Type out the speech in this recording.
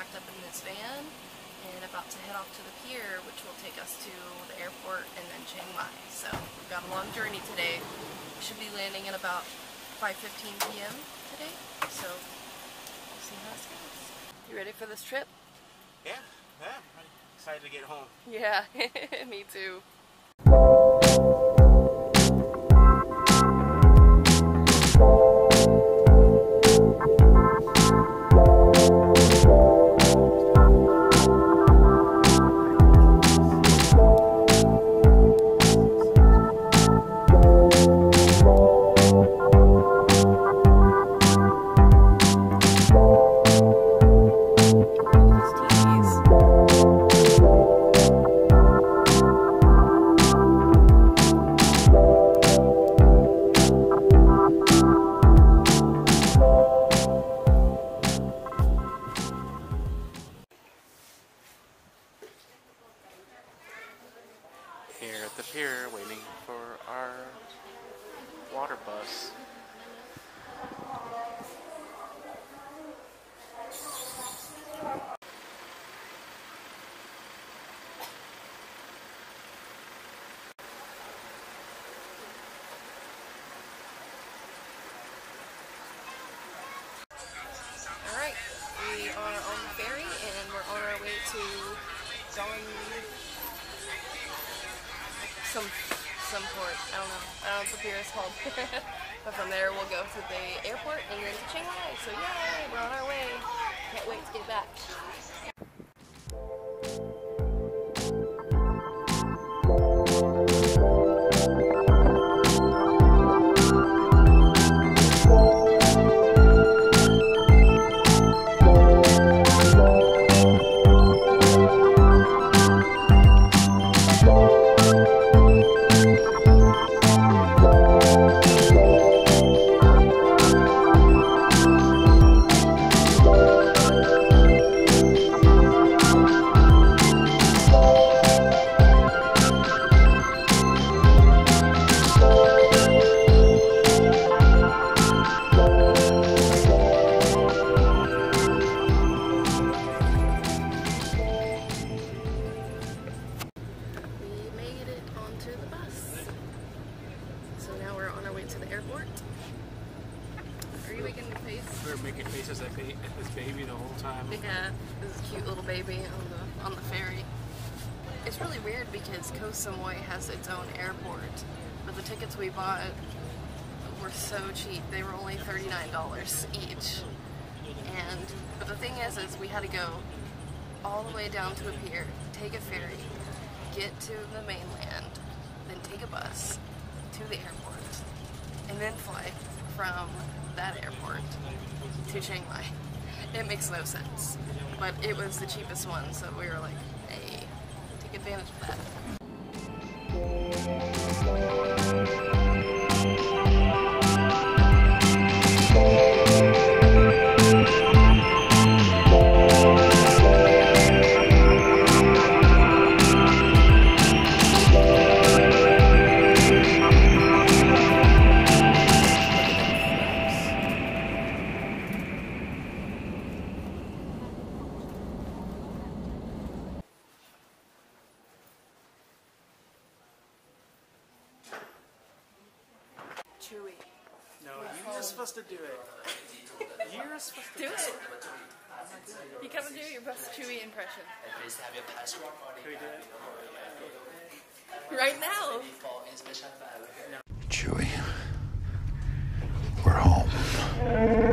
packed up in this van and about to head off to the pier, which will take us to the airport and then Chiang Mai. So we've got a long journey today. We should be landing at about 5:15 p.m. today, so we'll see how this goes. You ready for this trip? Yeah, I'm excited to get home. Yeah, me too. Here at the pier, waiting for our water bus. Alright, we are on the ferry and we're on our way to some port. I don't know. I don't know what the pier is called. But from there we'll go to the airport and then to Chiang Mai. So yay, we're on our way. Can't wait to get back. Yeah, this is a cute little baby on the ferry. It's really weird because Koh Samui has its own airport, but the tickets we bought were so cheap. They were only $39 each. But the thing is we had to go all the way down to the pier, take a ferry, get to the mainland, then take a bus to the airport, and then fly from that airport to Chiang Mai. It makes no sense, but it was the cheapest one, so we were like, hey, take advantage of that. Chewy. No, you're supposed to do it. You're supposed to do it. You come and do your best Chewy impression. Can we do it? Right now. Chewy. We're home.